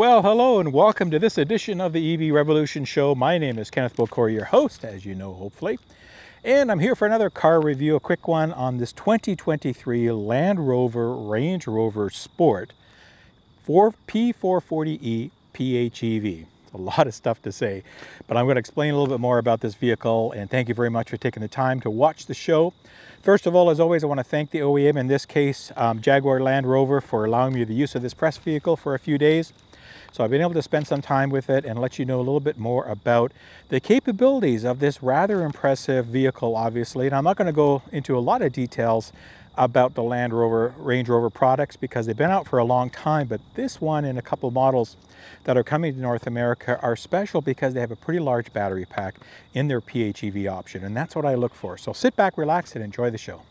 Well, hello and welcome to this edition of the EV Revolution Show. My name is Kenneth Bocour, your host, as you know, hopefully. And I'm here for another car review, a quick one on this 2023 Land Rover Range Rover Sport P440E PHEV. A lot of stuff to say, but I'm going to explain a little bit more about this vehicle, and thank you very much for taking the time to watch the show. First of all, as always, I want to thank the OEM, in this case, Jaguar Land Rover, for allowing me the use of this press vehicle for a few days. So I've been able to spend some time with it and let you know a little bit more about the capabilities of this rather impressive vehicle, obviously. And I'm not going to go into a lot of details about the Land Rover Range Rover products because they've been out for a long time, but this one and a couple models that are coming to North America are special because they have a pretty large battery pack in their PHEV option, and that's what I look for. So sit back, relax, and enjoy the show.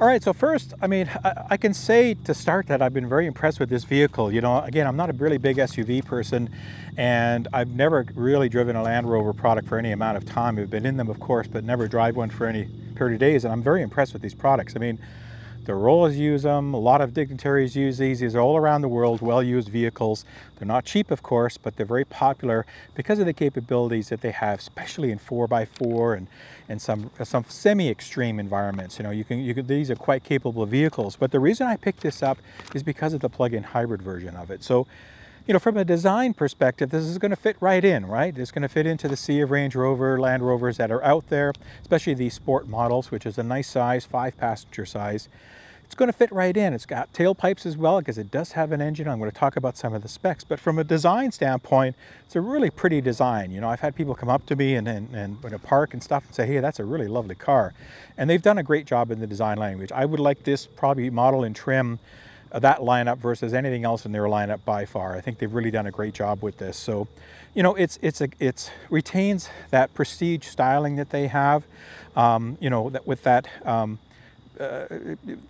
All right, so first, I can say to start that I've been very impressed with this vehicle. You know, again, I'm not a really big SUV person, and I've never really driven a Land Rover product for any amount of time. I've been in them, of course, but never drive one for any period of days, and I'm very impressed with these products. I mean, the Rollers use them, a lot of dignitaries use these. These are all around the world, well-used vehicles. They're not cheap, of course, but they're very popular because of the capabilities that they have, especially in 4x4 and some semi-extreme environments. You know, these are quite capable vehicles. But the reason I picked this up is because of the plug-in hybrid version of it. So, you know, from a design perspective, this is going to fit right in, right? It's going to fit into the sea of Range Rover, Land Rovers that are out there, especially these sport models, which is a nice size, 5-passenger size. It's going to fit right in. It's got tailpipes as well because it does have an engine. I'm going to talk about some of the specs, but from a design standpoint, it's a really pretty design. You know, I've had people come up to me and in a park and stuff and say, hey, that's a really lovely car. And they've done a great job in the design language. I would like this probably model and trim that lineup versus anything else in their lineup by far. I think they've really done a great job with this. So, you know, it retains that prestige styling that they have, you know, that with that,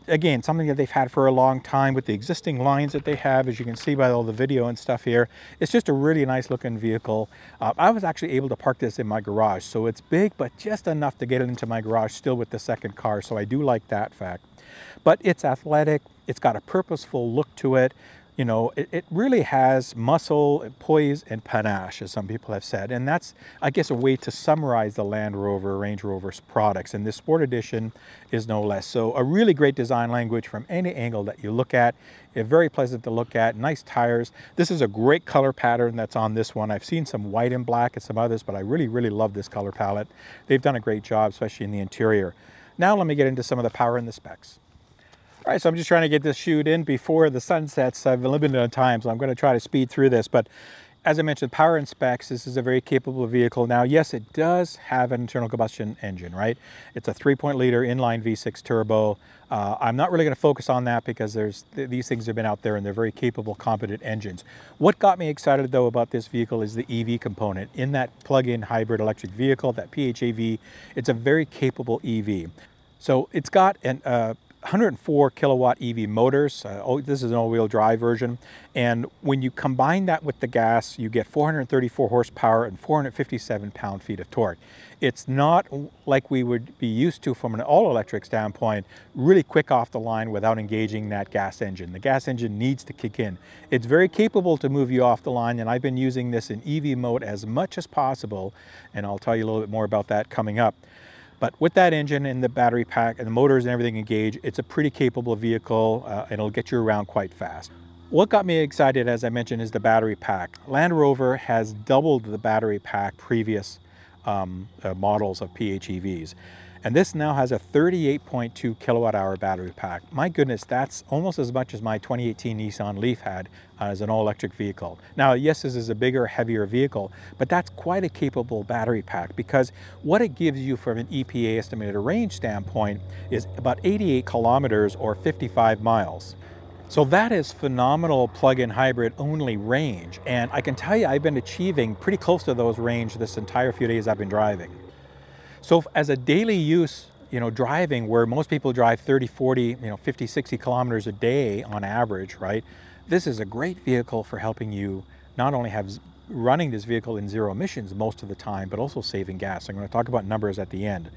again, something that they've had for a long time with the existing lines that they have, as you can see by all the video and stuff here. It's just a really nice looking vehicle. I was actually able to park this in my garage. So it's big, but just enough to get it into my garage still with the second car. So I do like that fact. But it's athletic, it's got a purposeful look to it. You know, it really has muscle, poise, and panache, as some people have said. And that's, I guess, a way to summarize the Land Rover, Range Rover's products. And this Sport Edition is no less. So a really great design language from any angle that you look at. Very pleasant to look at, nice tires. This is a great color pattern that's on this one. I've seen some white and black and some others, but I really, really love this color palette. They've done a great job, especially in the interior. Now let me get into some of the power and the specs. All right, so I'm just trying to get this shoot in before the sun sets. I've been limited on time, so I'm going to try to speed through this. But as I mentioned, power and specs, this is a very capable vehicle. Now, yes, it does have an internal combustion engine, right? It's a 3.0-liter inline V6 turbo. I'm not really going to focus on that because these things have been out there and they're very capable, competent engines. What got me excited, though, about this vehicle is the EV component. In that plug-in hybrid electric vehicle, that PHEV, it's a very capable EV. So it's got an 104 kilowatt EV motors. This is an all-wheel drive version. And when you combine that with the gas, you get 434 horsepower and 457 pound-feet of torque. It's not like we would be used to from an all-electric standpoint, really quick off the line without engaging that gas engine. The gas engine needs to kick in. It's very capable to move you off the line, and I've been using this in EV mode as much as possible, and I'll tell you a little bit more about that coming up. But with that engine and the battery pack and the motors and everything engaged, it's a pretty capable vehicle, and it'll get you around quite fast. What got me excited, as I mentioned, is the battery pack. Land Rover has doubled the battery pack previous models of PHEVs. And this now has a 38.2 kilowatt hour battery pack. My goodness, that's almost as much as my 2018 Nissan Leaf had as an all electric vehicle. Now, yes, this is a bigger, heavier vehicle, but that's quite a capable battery pack because what it gives you from an EPA estimated range standpoint is about 88 kilometers or 55 miles. So that is phenomenal plug-in hybrid only range. And I can tell you, I've been achieving pretty close to those range this entire few days I've been driving. So as a daily use, you know, driving where most people drive 30, 40, you know, 50, 60 kilometers a day on average, right? This is a great vehicle for helping you not only have running this vehicle in zero emissions most of the time, but also saving gas. I'm going to talk about numbers at the end.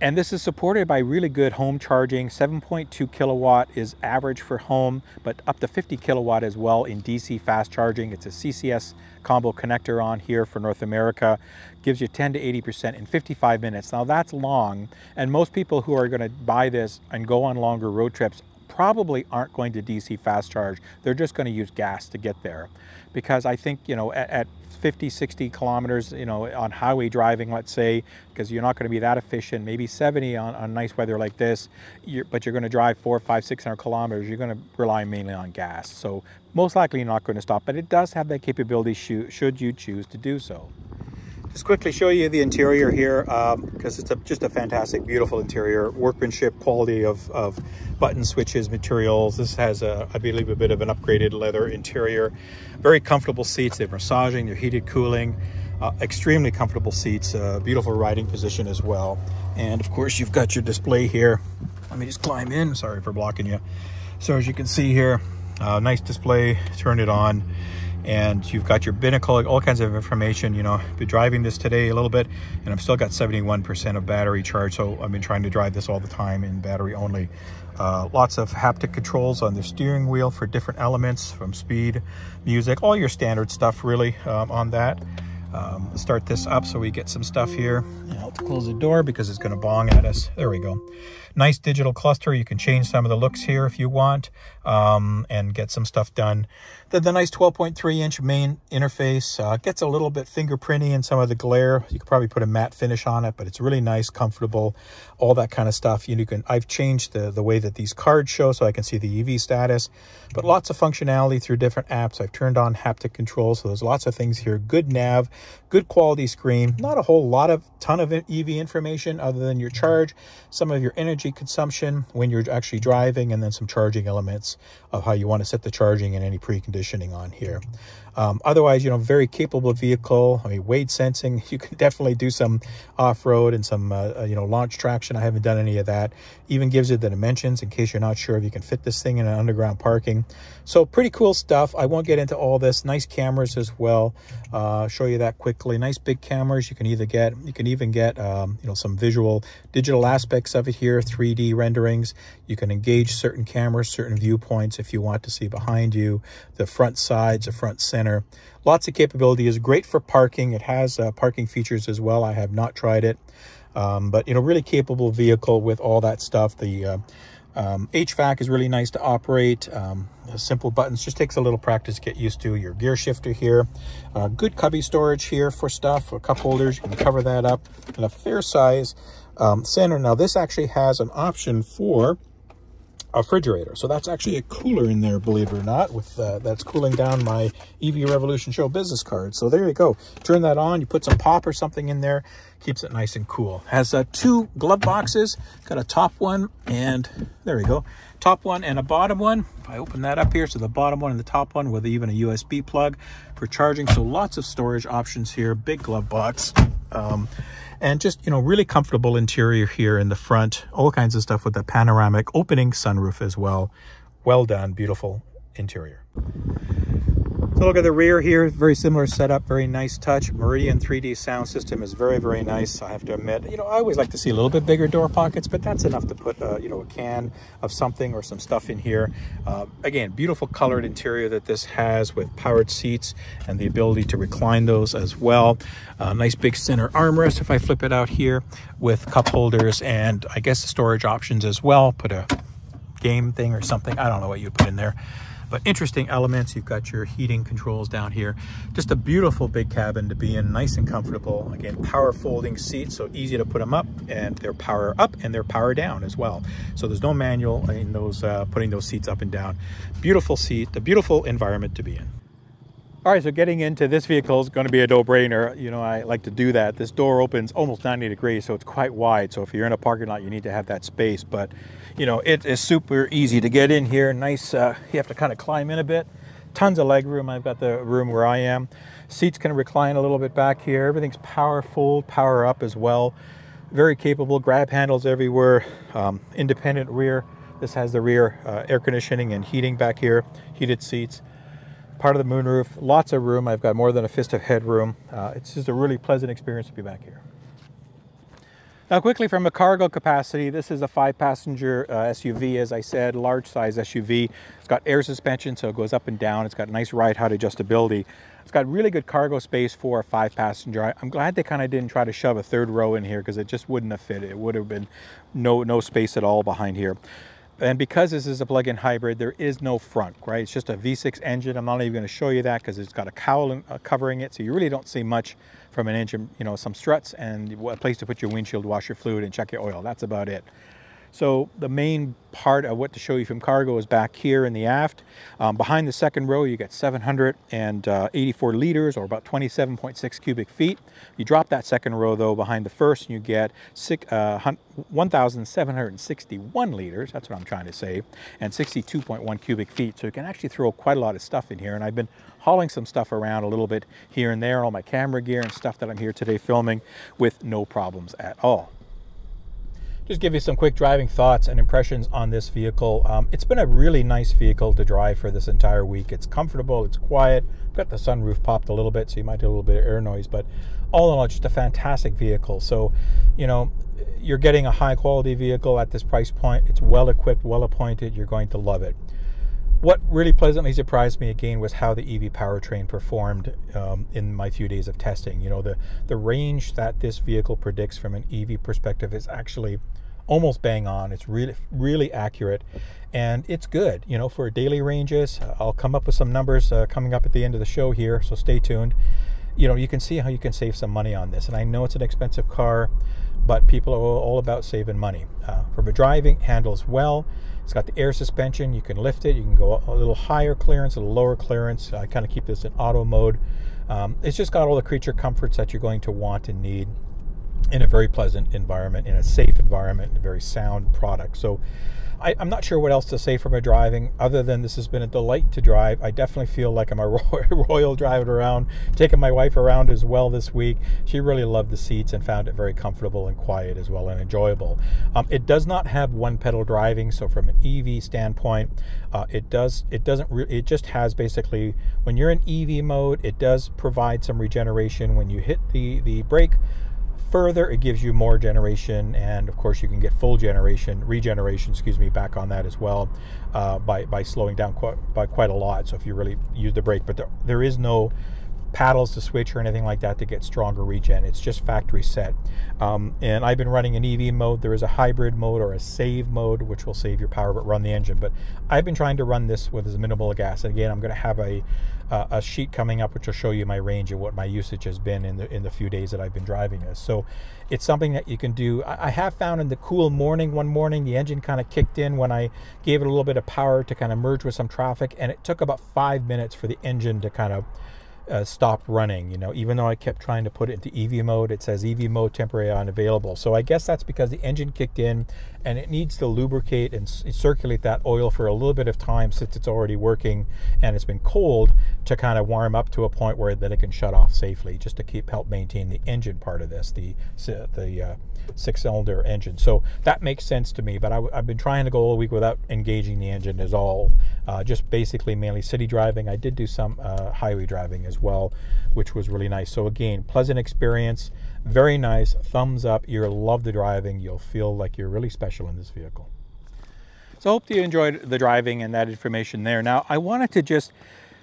And this is supported by really good home charging. 7.2 kilowatt is average for home, but up to 50 kilowatt as well in DC fast charging. It's a CCS combo connector on here for North America. Gives you 10 to 80% in 55 minutes. Now that's long, and most people who are going to buy this and go on longer road trips probably aren't going to DC fast charge. They're just going to use gas to get there, because I think, you know, at 50, 60 kilometers, you know, on highway driving, let's say, because you're not going to be that efficient, maybe 70 on nice weather like this, but you're going to drive 400, 500, 600 kilometers, you're going to rely mainly on gas. So most likely you're not going to stop, but it does have that capability should you choose to do so. Just quickly show you the interior here, because it's just a fantastic, beautiful interior. Workmanship, quality of button switches, materials. This has, I believe, a bit of an upgraded leather interior. Very comfortable seats. They're massaging, they're heated, cooling. Extremely comfortable seats. Beautiful riding position as well. And of course, you've got your display here. Let me just climb in. Sorry for blocking you. So as you can see here, nice display. Turn it on. And you've got your binnacle, all kinds of information. You know, I've been driving this today a little bit, and I've still got 71% of battery charge, so I've been trying to drive this all the time in battery only. Lots of haptic controls on the steering wheel for different elements, from speed, music, all your standard stuff really on that. Let's start this up so we get some stuff here. And I'll close the door because it's going to bong at us. There we go. Nice digital cluster. You can change some of the looks here if you want, and get some stuff done. Then the nice 12.3-inch main interface gets a little bit fingerprinty in some of the glare. You could probably put a matte finish on it, but it's really nice, comfortable, all that kind of stuff. You can. I've changed the way that these cards show so I can see the EV status, but lots of functionality through different apps. I've turned on haptic control, so there's lots of things here. Good nav. Good quality screen, not a whole lot of ton of EV information other than your charge, some of your energy consumption when you're actually driving, and then some charging elements of how you want to set the charging and any preconditioning on here. Otherwise, you know, very capable vehicle. I mean, weight sensing, you can definitely do some off-road and some, you know, launch traction. I haven't done any of that. Even gives you the dimensions in case you're not sure if you can fit this thing in an underground parking. So pretty cool stuff. I won't get into all this. Nice cameras as well. Show you that quickly. Nice big cameras. You can even get, you know, some visual digital aspects of it here, 3D renderings. You can engage certain cameras, certain viewpoints if you want to see behind you, the front sides, the front center. Lots of capability. Is great for parking. It has parking features as well. I have not tried it, but you know, really capable vehicle with all that stuff. The HVAC is really nice to operate. Simple buttons, just takes a little practice to get used to. Your gear shifter here, good cubby storage here for stuff, for cup holders. You can cover that up, and a fair size center. Now this actually has an option for a refrigerator, so that's actually a cooler in there, believe it or not, with that's cooling down my EV Revolution Show business card. So there you go. Turn that on, you put some pop or something in there, keeps it nice and cool. Has two glove boxes, got a top one, and there we go, top one and a bottom one. If I open that up here, so the bottom one and the top one with even a USB plug for charging. So lots of storage options here, big glove box. And just, you know, really comfortable interior here in the front, all kinds of stuff with the panoramic opening sunroof as well. Well done, beautiful interior. So look at the rear here, very similar setup, very nice touch. Meridian 3D sound system is very, very nice, I have to admit. You know, I always like to see a little bit bigger door pockets, but that's enough to put, you know, a can of something or some stuff in here. Again, beautiful colored interior that this has, with powered seats and the ability to recline those as well. Nice big center armrest if I flip it out here, with cup holders and I guess the storage options as well. Put a game thing or something, I don't know what you'd put in there. But interesting elements. You've got your heating controls down here. Just a beautiful big cabin to be in, nice and comfortable. Again, power folding seats, so easy to put them up, and they're power up and they're power down as well. So there's no manual in those putting those seats up and down. Beautiful seat, a beautiful environment to be in. All right, so getting into this vehicle is going to be a no-brainer. You know, I like to do that. This door opens almost 90 degrees, so it's quite wide. So if you're in a parking lot, you need to have that space. But, you know, it is super easy to get in here. Nice, you have to kind of climb in a bit. Tons of leg room. I've got the room where I am. Seats can recline a little bit back here. Everything's power fold, power up as well. Very capable, grab handles everywhere, independent rear. This has the rear air conditioning and heating back here, heated seats. Part of the moonroof, lots of room. I've got more than a fist of headroom. It's just a really pleasant experience to be back here. Now quickly, from a cargo capacity, this is a 5-passenger SUV, as I said, large size SUV. It's got air suspension, so it goes up and down. It's got nice ride height adjustability. It's got really good cargo space for a 5-passenger. I'm glad they kind of didn't try to shove a third row in here, because it just wouldn't have fit. It would have been no space at all behind here. And because this is a plug-in hybrid, there is no frunk, right? It's just a V6 engine. I'm not even going to show you that because it's got a cowl covering it, so you really don't see much from an engine, you know, some struts and a place to put your windshield washer fluid and check your oil. That's about it. So the main part of what to show you from cargo is back here in the aft. Behind the second row, you get 784 liters, or about 27.6 cubic feet. You drop that second row, though, behind the first, and you get 1,761 liters, that's what I'm trying to say, and 62.1 cubic feet. So you can actually throw quite a lot of stuff in here. And I've been hauling some stuff around a little bit here and there, all my camera gear and stuff that I'm here today filming, with no problems at all. Just give you some quick driving thoughts and impressions on this vehicle. It's been a really nice vehicle to drive for this entire week. It's comfortable, it's quiet. I've got the sunroof popped a little bit, so you might do a little bit of air noise, but all in all, just a fantastic vehicle. So, you know, you're getting a high quality vehicle at this price point. It's well equipped, well appointed. You're going to love it. What really pleasantly surprised me again was how the EV powertrain performed in my few days of testing. You know, the range that this vehicle predicts from an EV perspective is actually almost bang on. It's really, really accurate, and it's good, you know, for daily ranges. I'll come up with some numbers coming up at the end of the show here, so stay tuned. You know, you can see how you can save some money on this, and I know it's an expensive car, but people are all about saving money. From a driving, handles well. It's got the air suspension. You can lift it. You can go a little higher clearance, a little lower clearance. I kind of keep this in auto mode. It's just got all the creature comforts that you're going to want and need in a very pleasant environment, in a safe environment, in a very sound product. So I'm not sure what else to say from a driving, other than this has been a delight to drive. I definitely feel like I'm a royal driving around, taking my wife around as well this week. She really loved the seats and found it very comfortable and quiet as well, and enjoyable. It does not have one pedal driving, so from an EV standpoint, it just has basically, when you're in EV mode, it does provide some regeneration. When you hit the brake further, it gives you more generation, and of course you can get full regeneration, excuse me, back on that as well by slowing down by quite a lot. So if you really use the brake, but there is no paddles to switch or anything like that to get stronger regen. It's just factory set. And I've been running an EV mode. There is a hybrid mode or a save mode, which will save your power but run the engine. But I've been trying to run this with as minimal gas. And again, I'm going to have a sheet coming up which will show you my range and what my usage has been in the few days that I've been driving this. So it's something that you can do. I have found in the cool morning, one morning, the engine kind of kicked in when I gave it a little bit of power to kind of merge with some traffic, and it took about 5 minutes for the engine to kind of stop running, you know, even though I kept trying to put it into EV mode. It says EV mode temporarily unavailable. So I guess that's because the engine kicked in and it needs to lubricate and circulate that oil for a little bit of time, since it's already working and it's been cold, to kind of warm up to a point where then it can shut off safely, just to help maintain the engine part of this, the 6-cylinder engine. So that makes sense to me, but I've been trying to go all week without engaging the engine is all, just basically mainly city driving. I did do some highway driving as well, which was really nice. So again, pleasant experience, very nice, thumbs up. You'll love the driving. You'll feel like you're really special in this vehicle. So I hope you enjoyed the driving and that information there. Now I wanted to just,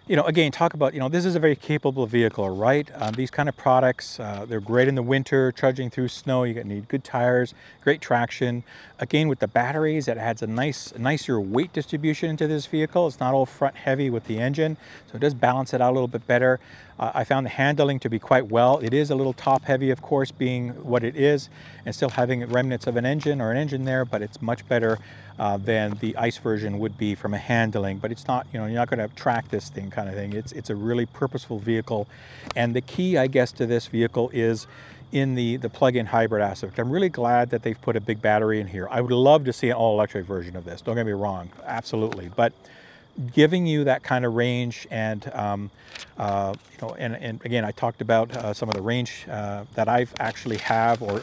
you know, again, talk about, you know, this is a very capable vehicle, right? These kind of products, they're great in the winter, trudging through snow. You need good tires, great traction. Again, with the batteries, it adds a nicer weight distribution into this vehicle. It's not all front heavy with the engine, so it does balance it out a little bit better. I found the handling to be quite well. It is a little top heavy, of course, being what it is, and still having remnants of an engine or an engine there, but it's much better than the ICE version would be from a handling. But it's not, you know, you're not going to track this thing kind of thing. It's a really purposeful vehicle, and the key, I guess, to this vehicle is in the plug-in hybrid aspect. I'm really glad that they've put a big battery in here. I would love to see an all-electric version of this, don't get me wrong, absolutely, but giving you that kind of range and you know, and again, I talked about some of the range that I've actually have or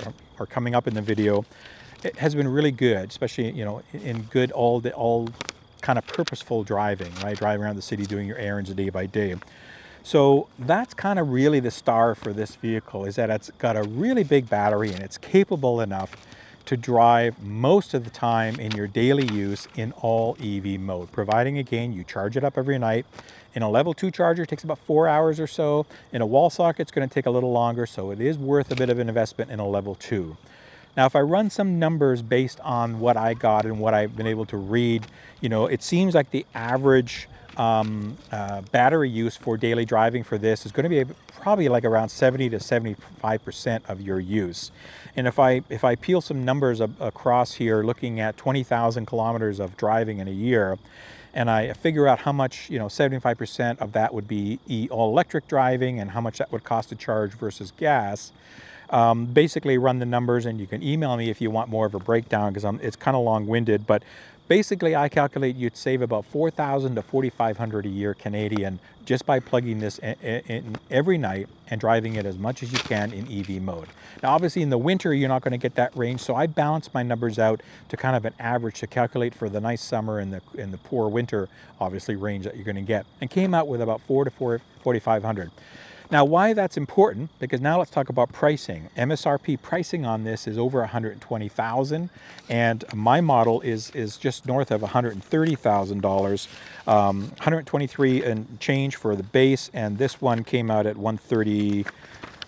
coming up in the video. It has been really good, especially, you know, in good all kind of purposeful driving, right? Driving around the city, doing your errands day by day. So that's kind of really the star for this vehicle, is that it's got a really big battery and it's capable enough to drive most of the time in your daily use in all EV mode, providing again you charge it up every night. In a level 2 charger, it takes about 4 hours or so. In a wall socket, it's going to take a little longer, so it is worth a bit of an investment in a level 2. Now, if I run some numbers based on what I got and what I've been able to read, you know, it seems like the average battery use for daily driving for this is going to be probably like around 70 to 75% of your use. And if I peel some numbers across here, looking at 20,000 kilometers of driving in a year, and I figure out how much, you know, 75% of that would be all-electric driving and how much that would cost to charge versus gas. Basically run the numbers, and you can email me if you want more of a breakdown, because it's kind of long-winded, but basically, I calculate you'd save about $4,000 to $4,500 a year Canadian just by plugging this in every night and driving it as much as you can in EV mode. Now, obviously in the winter, you're not going to get that range, so I balance my numbers out to kind of an average to calculate for the nice summer and the poor winter, obviously, range that you're going to get, and came out with about $4,000 to $4,500. Now, why that's important, because now let's talk about pricing. MSRP pricing on this is over $120,000, and my model is just north of $130,000, $123 and change for the base, and this one came out at $130.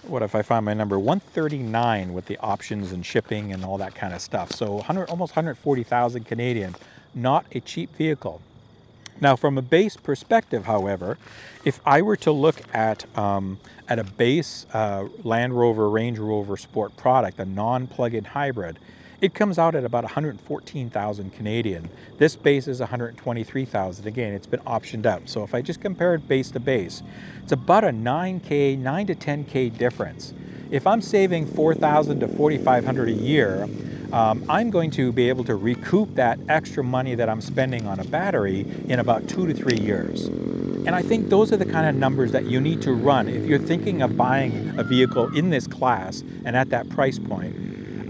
What if I find my number? $139 with the options and shipping and all that kind of stuff. So almost $140,000 Canadian, not a cheap vehicle. Now, from a base perspective, however, if I were to look at a base Land Rover Range Rover Sport product, a non-plug-in hybrid, it comes out at about $114,000 Canadian. This base is $123,000. Again, it's been optioned up. So if I just compare it base to base, it's about a 9 to 10K difference. If I'm saving $4,000 to $4,500 a year, I'm going to be able to recoup that extra money that I'm spending on a battery in about 2 to 3 years. And I think those are the kind of numbers that you need to run if you're thinking of buying a vehicle in this class and at that price point.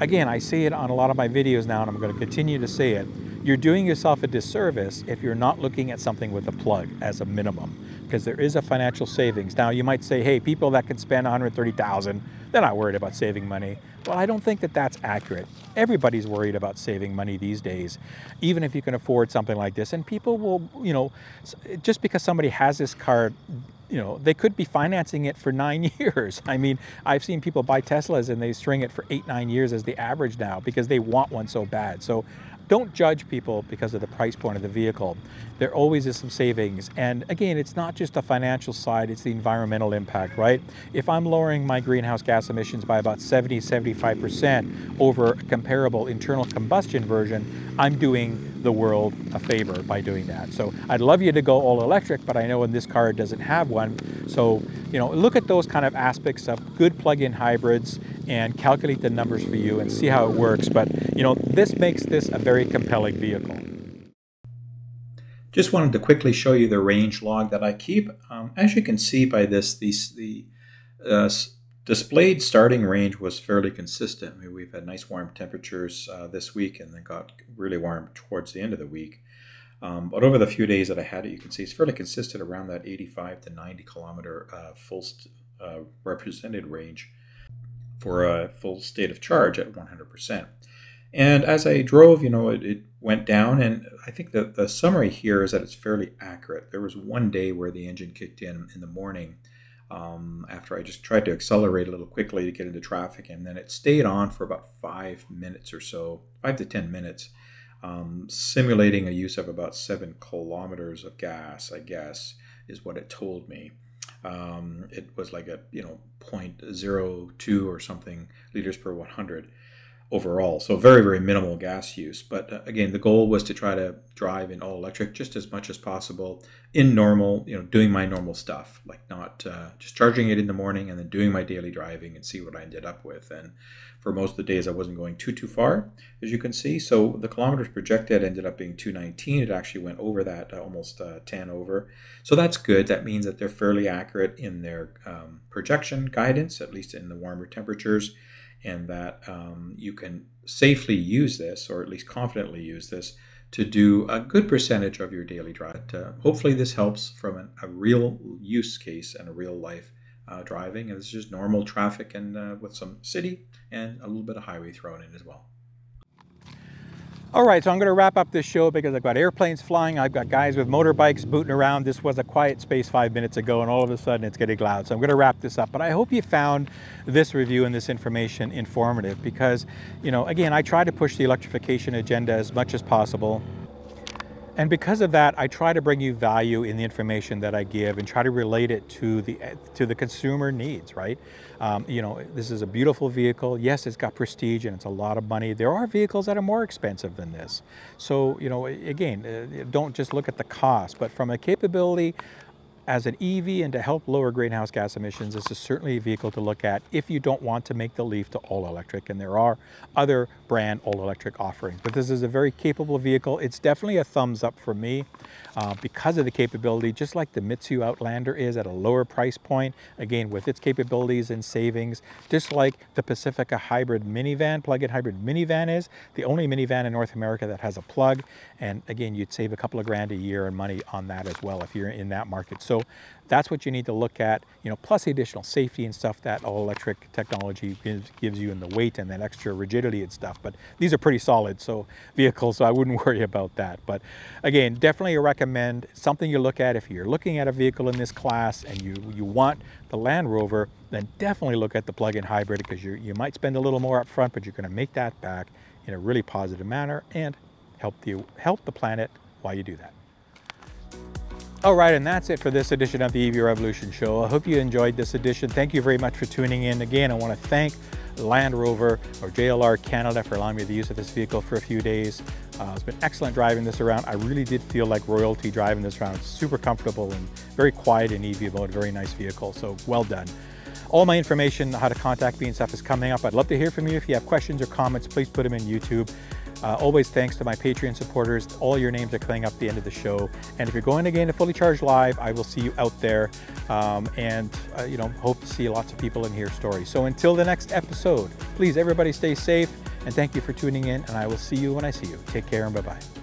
Again, I say it on a lot of my videos now, and I'm going to continue to say it. You're doing yourself a disservice if you're not looking at something with a plug as a minimum, because there is a financial savings. Now, you might say, hey, people that can spend $130,000, they're not worried about saving money. Well, I don't think that that's accurate. Everybody's worried about saving money these days, even if you can afford something like this. And people will, you know, just because somebody has this car, you know, they could be financing it for 9 years. I mean, I've seen people buy Teslas and they string it for 8, 9 years as the average now because they want one so bad. So don't judge people because of the price point of the vehicle. There always is some savings. And again, it's not just the financial side, it's the environmental impact, right? If I'm lowering my greenhouse gas emissions by about 70, 75% over a comparable internal combustion version, I'm doing the world a favor by doing that. So I'd love you to go all electric, but I know in this car it doesn't have one. So, you know, look at those kind of aspects of good plug-in hybrids and calculate the numbers for you and see how it works. But, you know, this makes this a very compelling vehicle. Just wanted to quickly show you the range log that I keep. As you can see by this, the displayed starting range was fairly consistent. I mean, we've had nice warm temperatures this week, and then got really warm towards the end of the week. But over the few days that I had it, you can see it's fairly consistent around that 85 to 90 kilometer full represented range for a full state of charge at 100%. And as I drove, you know, it went down, and I think that the summary here is that it's fairly accurate. There was one day where the engine kicked in the morning after I just tried to accelerate a little quickly to get into traffic, and then it stayed on for about 5 minutes or so, 5 to 10 minutes, simulating a use of about 7 kilometers of gas, I guess, is what it told me. It was like a, you know, 0.02 or something liters per 100 overall. So very, very minimal gas use. But again, the goal was to try to drive in all electric just as much as possible in normal, you know, doing my normal stuff, like not just charging it in the morning and then doing my daily driving and see what I ended up with. And for most of the days, I wasn't going too far, as you can see. So the kilometers projected ended up being 219. It actually went over that, almost 10 over. So that's good. That means that they're fairly accurate in their projection guidance, at least in the warmer temperatures, and that you can safely use this, or at least confidently use this, to do a good percentage of your daily drive. Hopefully this helps from a real use case and a real life driving. And this is just normal traffic and with some city and a little bit of highway thrown in as well. All right, so I'm going to wrap up this show because I've got airplanes flying, I've got guys with motorbikes booting around. This was a quiet space 5 minutes ago and all of a sudden it's getting loud. So I'm going to wrap this up, but I hope you found this review and this information informative because, you know, again, I try to push the electrification agenda as much as possible. And because of that, I try to bring you value in the information that I give and try to relate it to the consumer needs, right? You know, this is a beautiful vehicle. Yes, it's got prestige and it's a lot of money. There are vehicles that are more expensive than this. So, you know, again, don't just look at the cost, but from a capability as an EV and to help lower greenhouse gas emissions, this is certainly a vehicle to look at if you don't want to make the leap to all electric. And there are other brand all electric offerings, but this is a very capable vehicle. It's definitely a thumbs up for me because of the capability, just like the Mitsu Outlander is at a lower price point, again, with its capabilities and savings, just like the Pacifica hybrid minivan, plug-in hybrid minivan is the only minivan in North America that has a plug. And again, you'd save a couple of grand a year in money on that as well if you're in that market. So that's what you need to look at, you know, plus the additional safety and stuff that all electric technology gives you in the weight and that extra rigidity and stuff. But these are pretty solid vehicles, so I wouldn't worry about that. But again, definitely recommend something you look at. If you're looking at a vehicle in this class and you want the Land Rover, then definitely look at the plug-in hybrid because you might spend a little more up front, but you're going to make that back in a really positive manner and help the planet while you do that. All right, and that's it for this edition of the EV Revolution Show. I hope you enjoyed this edition. Thank you very much for tuning in. Again, I want to thank Land Rover or JLR Canada for allowing me the use of this vehicle for a few days. It's been excellent driving this around. I really did feel like royalty driving this around. It's super comfortable and very quiet in EV mode, very nice vehicle, so well done. All my information, how to contact me and stuff is coming up. I'd love to hear from you. If you have questions or comments, please put them in YouTube. Always thanks to my Patreon supporters. All your names are coming up at the end of the show. And if you're going again to Fully Charged Live, I will see you out there. You know, hope to see lots of people and hear stories. So until the next episode, please everybody stay safe and thank you for tuning in. And I will see you when I see you. Take care and bye-bye.